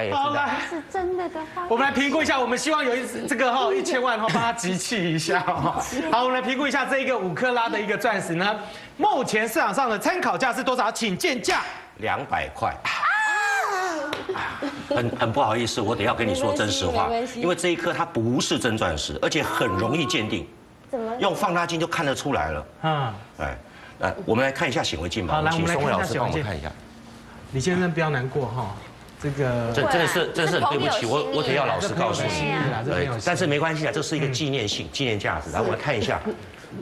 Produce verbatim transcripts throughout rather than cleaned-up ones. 白也好来，是真的的话，我们来评估一下。我们希望有一这个哈一千万哈，帮他集气一下哈。好，我们来评估一下这一个五克拉的一个钻石呢，目前市场上的参考价是多少？请见价两百块。 很很不好意思，我得要跟你说真实话，因为这一颗它不是真钻石，而且很容易鉴定，用放大镜就看得出来了。嗯，哎，呃，我们来看一下显微镜吧。好，来，我们来看一下显微镜。看一下，李先生不要难过哈，这个这真的是真是很对不起，我我得要老实告诉你，对，但是没关系啊，这是一个纪念性、纪念价值。来，我们来看一下，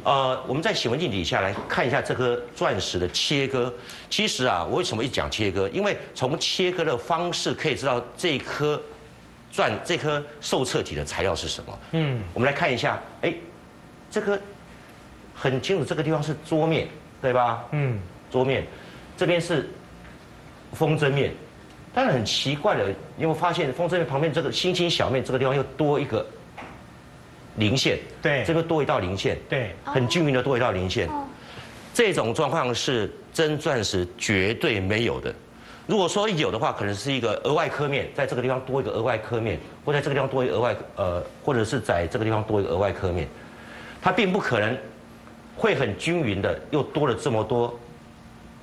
呃，我们在显微镜底下来看一下这颗钻石的切割。其实啊，我为什么一讲切割？因为从切割的方式可以知道这颗钻、这颗受测体的材料是什么。嗯，我们来看一下，哎，这颗很清楚，这个地方是桌面，对吧？嗯，桌面，这边是风筝面，但是很奇怪的，你会发现风筝面旁边这个星星小面这个地方又多一个。 零线，对，这个多一道零线，对，很均匀的多一道零线，这种状况是真钻石绝对没有的。如果说有的话，可能是一个额外刻面，在这个地方多一个额外刻面，或在这个地方多一个额外呃，或者是在这个地方多一个额外刻面，它并不可能会很均匀的又多了这么多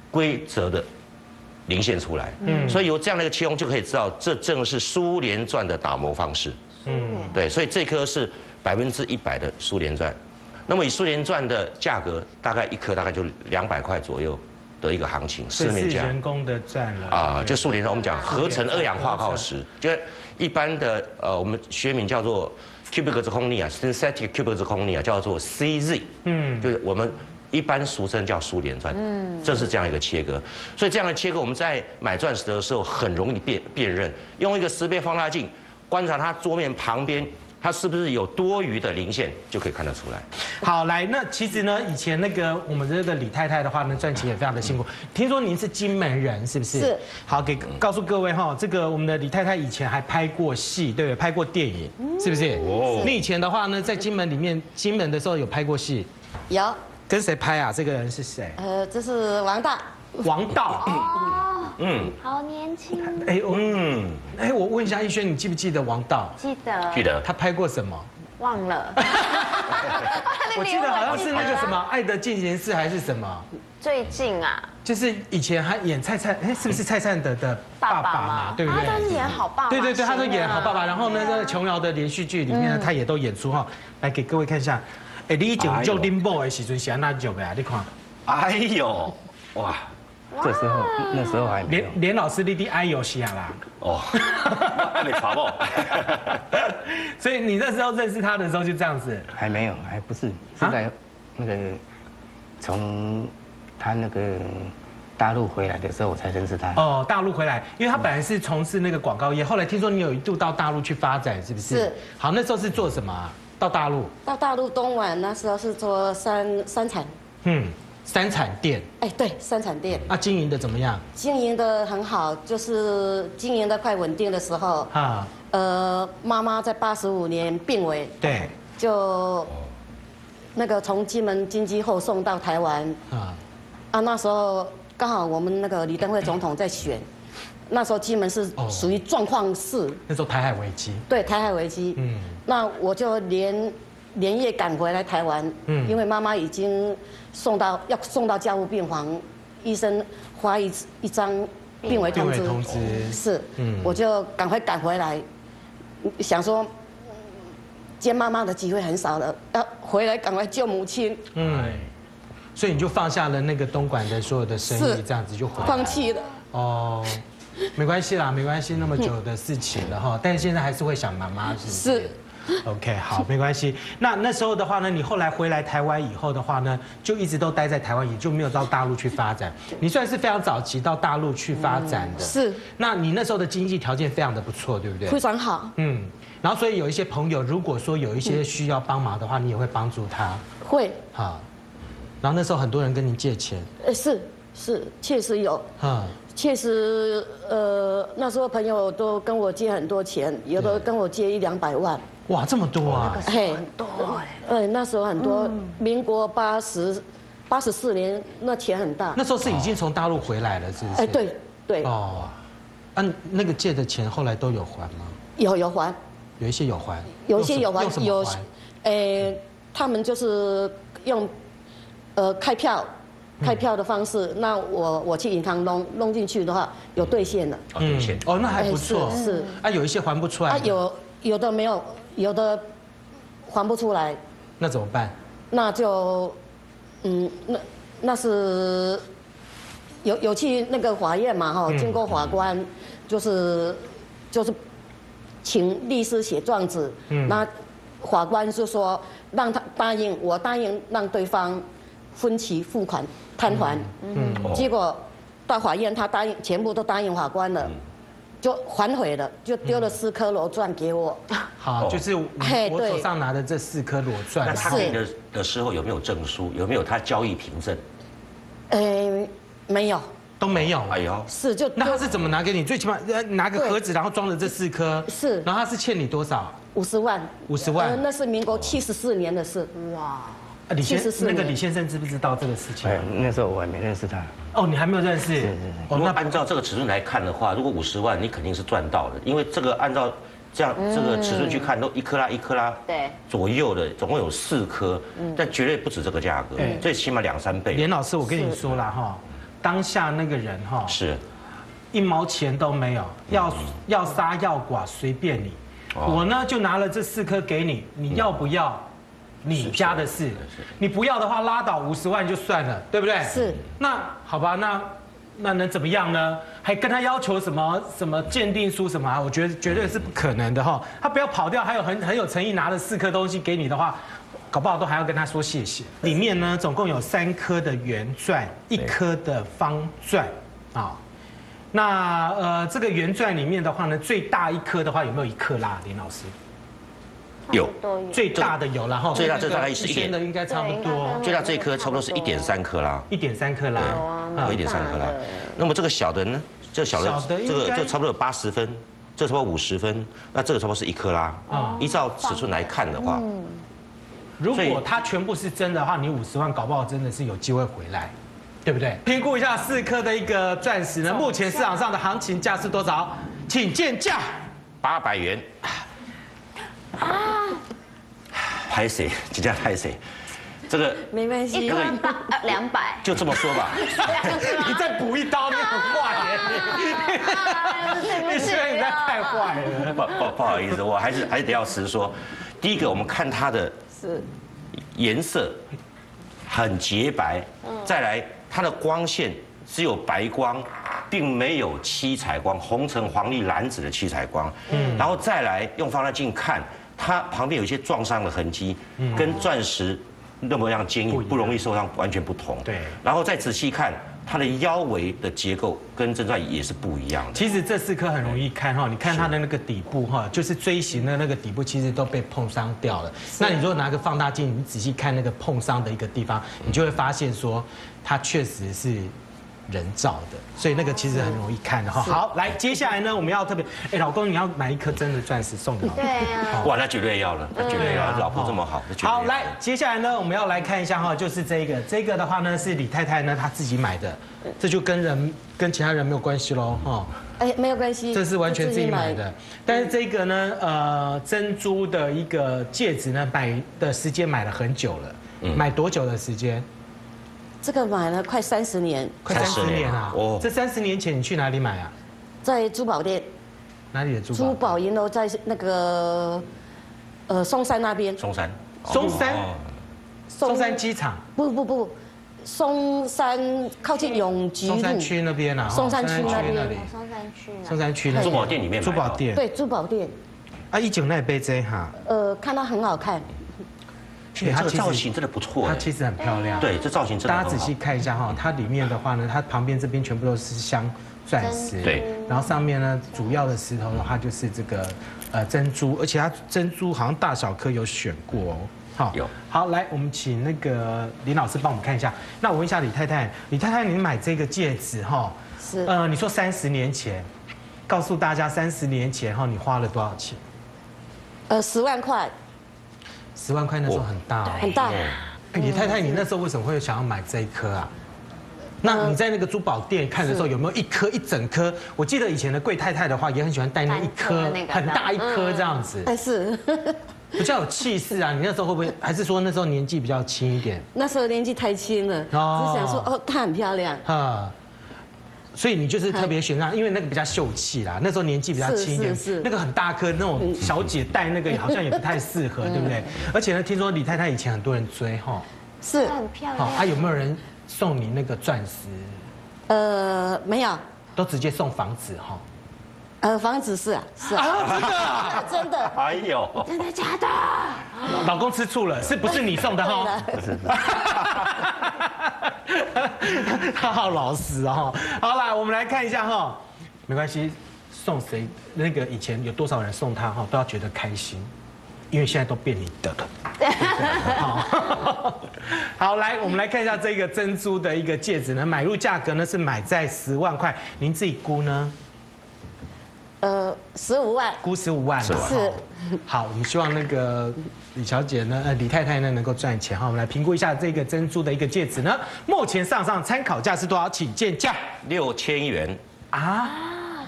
规则的零线出来。嗯，所以由这样的一个切工就可以知道，这正是苏联钻的打磨方式。嗯，对，所以这颗是。 百分之一百的苏联钻，那么以苏联钻的价格，大概一颗大概就两百块左右的一个行情，市面价。人工的钻了啊，就苏联钻，我们讲合成二氧化锆石，就一般的呃，我们学名叫做 cubic zirconia synthetic cubic zirconia 叫做 C Z， 嗯，就是我们一般俗称叫苏联钻，嗯，正是这样一个切割，所以这样的切割我们在买钻石的时候很容易辨辨认，用一个十倍放大镜观察它桌面旁边。 它是不是有多余的零线就可以看得出来？好，来，那其实呢，以前那个我们这个李太太的话呢，赚钱也非常的辛苦。听说您是金门人，是不是？是。好，给告诉各位哈，这个我们的李太太以前还拍过戏，对不对？拍过电影，是不是？哦。那以前的话呢，在金门里面，金门的时候有拍过戏。有。跟谁拍啊？这个人是谁？呃，这是王大。王道。嗯。好年轻。哎，嗯。 哎，我问一下逸轩，你记不记得王道？记得，记得。他拍过什么？忘了。我记得好像是那个什么《爱的进行式》还是什么？最近啊，就是以前还演蔡灿，哎，是不是蔡灿德的爸爸嘛？对不对？他都演好爸爸。对对对，他都演好爸爸。然后呢，在琼瑶的连续剧里面呢，他也都演出哈。来给各位看一下，哎，你以前做林某的时阵是安那做的啊？你看，哎呦，哇！ 这时候，那时候还没有。连连老师弟弟哎呦西亚啦，哦，那你查不？所以你那时候认识他的时候就这样子？还没有，还不是，是在那个从他那个大陆回来的时候我才认识他。哦，大陆回来，因为他本来是从事那个广告业，后来听说你有一度到大陆去发展，是不是？是。好，那时候是做什么啊？到大陆？到大陆东莞那时候是做三三产。嗯。 三产店，哎，对，三产店啊，经营的怎么样？经营的很好，就是经营的快稳定的时候啊，呃，妈妈在八十五年病危，对，就那个从金门经济后送到台湾啊，啊，那时候刚好我们那个李登辉总统在选，那时候金门是属于状况市，那时候台海危机，对，台海危机，嗯，那我就连。 连夜赶回来台湾，嗯，因为妈妈已经送到要送到家务病房，医生发一一张病危通知，病危通知是，嗯，我就赶快赶回来，想说见妈妈的机会很少了，要回来赶快救母亲，嗯，所以你就放下了那个东莞的所有的生意，这样子就回来放弃了，哦，没关系啦，没关系，那么久的事情了哈，但是现在还是会想妈妈，是不是？是。 OK， 好，没关系。那那时候的话呢，你后来回来台湾以后的话呢，就一直都待在台湾，也就没有到大陆去发展。你算是非常早期到大陆去发展的。嗯、是。那你那时候的经济条件非常的不错，对不对？非常好。嗯。然后，所以有一些朋友，如果说有一些需要帮忙的话，你也会帮助他。会。好。然后那时候很多人跟你借钱。呃，是是，确实有。嗯。 确实，呃，那时候朋友都跟我借很多钱，有的跟我借一两百万。哇，这么多啊！嘿，很多哎。呃，那时候很多，民国八十八十四年，那钱很大。那时候是已经从大陆回来了，是不是？哎，对对。哦。按、啊、那个借的钱后来都有还吗？有有还，有一些有还，有一些有还，有，诶、呃，他们就是用，呃，开票。 开票的方式，那我我去银行弄弄进去的话，有兑现的。哦，兑现哦，那还不错。是是啊，有一些还不出来。啊，有有的没有，有的还不出来。那怎么办？那就，嗯，那那是有有去那个法院嘛哈，经过法官，嗯、就是就是请律师写状子，嗯、那法官就说让他答应，我答应让对方。 分期付款摊还，嗯，结果到法院他答应，全部都答应法官了，就反悔了，就丢了四颗罗钻给我。好，就是我手上拿的这四颗罗钻。那他给的的时候有没有证书？有没有他交易凭证？呃，没有，都没有。哎呦，是就那他是怎么拿给你？最起码拿个盒子，然后装着这四颗。是。然后他是欠你多少？五十万。五十万。那是民国七十四年的事。哇。 李先生，那个李先生知不知道这个事情？哎，那时候我还没认识他。哦，你还没有认识？是是是。哦，那按照这个尺寸来看的话，如果五十万，你肯定是赚到的，因为这个按照这样这个尺寸去看，都一克拉一克拉对左右的，总共有四颗，但绝对不止这个价格，最起码两三倍。连老师，我跟你说啦哈，当下那个人哈，是一毛钱都没有，要要杀要剐随便你，我呢就拿了这四颗给你，你要不要？ 你家的事，你不要的话拉倒，五十万就算了，对不对？是。那好吧，那那能怎么样呢？还跟他要求什么什么鉴定书什么啊？我觉得绝对是不可能的哈。他不要跑掉，还有很很有诚意拿了四颗东西给你的话，搞不好都还要跟他说谢谢。里面呢总共有三颗的圆钻，一颗的方钻啊。那呃这个圆钻里面的话呢，最大一颗的话有没有一克拉？林老师？ 有最大的有，然后最大这大概是一点，应该差不多。最大这一颗差不多是一点三克拉，一点三克拉，有一点三克拉。那么这个小的呢？这个小的，这个这差不多有八十分，这差不多五十分，那这个差不多是一克拉。依照尺寸来看的话，如果它全部是真的话，你五十万搞不好真的是有机会回来，对不对？评估一下四颗的一个钻石呢，目前市场上的行情价是多少？请见价八百元。 啊，拍谁？几家拍谁？这个没关系，一个人八两百，就这么说吧。你再补一刀，你很坏耶！你虽然你太坏了，不不不好意思，我还是还是得要实说。第一个，我们看它的颜色很洁白，再来它的光线只有白光，并没有七彩光，红橙黄绿蓝紫的七彩光。嗯，然后再来用放大镜看。 它旁边有一些撞伤的痕迹，跟钻石那么样坚硬、不容易受伤完全不同。对，然后再仔细看它的腰围的结构，跟真钻也是不一样的。其实这四颗很容易看哈，你看它的那个底部哈，就是锥形的那个底部，其实都被碰伤掉了。那你如果拿个放大镜，你仔细看那个碰伤的一个地方，你就会发现说它确实是。 人造的，所以那个其实很容易看的哈。好，来，接下来呢，我们要特别，哎，老公，你要买一颗真的钻石送给老婆。对啊。哇，那绝对要了，那绝对要，老婆这么好。好，来，接下来呢，我们要来看一下哈，就是这个，这个的话呢是李太太呢她自己买的，这就跟人跟其他人没有关系喽哈。哎，没有关系。这是完全自己买的，但是这个呢，呃，珍珠的一个戒指呢，买的时间买了很久了，买多久的时间？ 这个买了快三十年，快三十年啊！哦，这三十年前你去哪里买啊？在珠宝店。哪里的珠宝？珠宝银楼在那个，呃，松山那边。松山。松山。松山机场。不不不，松山靠近永吉路。松山区那边啊。松山区那边。松山区。松山区。珠宝店里面。珠宝店。对，珠宝店。啊，一九那杯这哈。呃，看它很好看。 它这个造型真的不错，它其实很漂亮。对，这造型真的。大家仔细看一下哈，它里面的话呢，它旁边这边全部都是镶钻石，对。然后上面呢，主要的石头的话就是这个呃珍珠，而且它珍珠好像大小颗有选过哦。好，有。好，来，我们请那个林老师帮我们看一下。那我问一下李太太，李太太，你买这个戒指哈，是呃，你说三十年前，告诉大家三十年前哈，你花了多少钱？呃，十万块。 十万块那时候很大，很大。李太太，你那时候为什么会想要买这一颗啊？那你在那个珠宝店看的时候，有没有一颗一整颗？我记得以前的贵太太的话，也很喜欢戴那一颗很大一颗这样子。是。 比较有气势啊！你那时候会不会？还是说那时候年纪比较轻一点？那时候年纪太轻了，哦、只想说哦，她很漂亮啊。所以你就是特别选上，因为那个比较秀气啦。那时候年纪比较轻一点，是是是那个很大颗那种小姐戴那个好像也不太适合，嗯、对不对？而且呢，听说李太太以前很多人追哈，是很漂亮。啊，有没有人送你那个钻石？呃，没有，都直接送房子哈。 呃，房子是啊，是啊，真的，哎呦，真的假的？老公吃醋了，是不是你送的哈？不是，他好老实哦。好啦，我们来看一下哈，没关系，送谁那个以前有多少人送他哈，都要觉得开心，因为现在都变你的了。好，好，来，我们来看一下这个珍珠的一个戒指呢，买入价格呢是买在十万块，您自己估呢？ 呃，十五万，估十五万，是。好，我们希望那个李小姐呢，呃，李太太呢能够赚钱哈。我们来评估一下这个珍珠的一个戒指呢，目前上上参考价是多少？请见价六千元啊？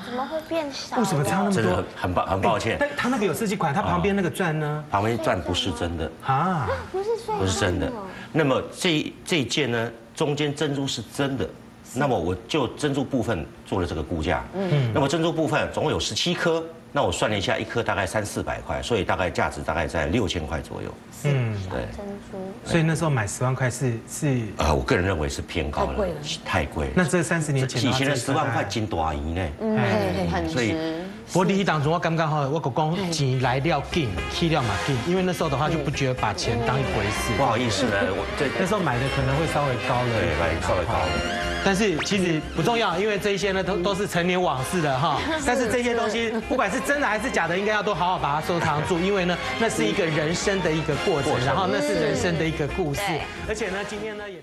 怎么会变少？为什么差那么多？真的很抱很抱歉。但他那个有设计款，他旁边那个钻呢？旁边钻不是真的啊，不是不是真的。那么这这一件呢，中间珍珠是真的。 那么我就珍珠部分做了这个估价，嗯，那么珍珠部分总共有十七颗，那我算了一下，一颗大概三四百块，所以大概价值大概在六千块左右。嗯，对，珍珠。所以那时候买十万块是是啊，我个人认为是偏高了，太贵了，太贵了。那这三十年前以前的十万块金大银呢，嗯，很值。 我第一当中我刚刚好，我讲讲钱来料紧，去料嘛紧，因为那时候的话就不觉得把钱当一回事。不好意思呢，我这那时候买的可能会稍微高了，对，稍微高了。但是其实不重要，因为这一些呢都都是陈年往事的哈。但是这些东西不管是真的还是假的，应该要都好好把它收藏住，因为呢那是一个人生的一个过程，然后那是人生的一个故事，而且呢今天呢也。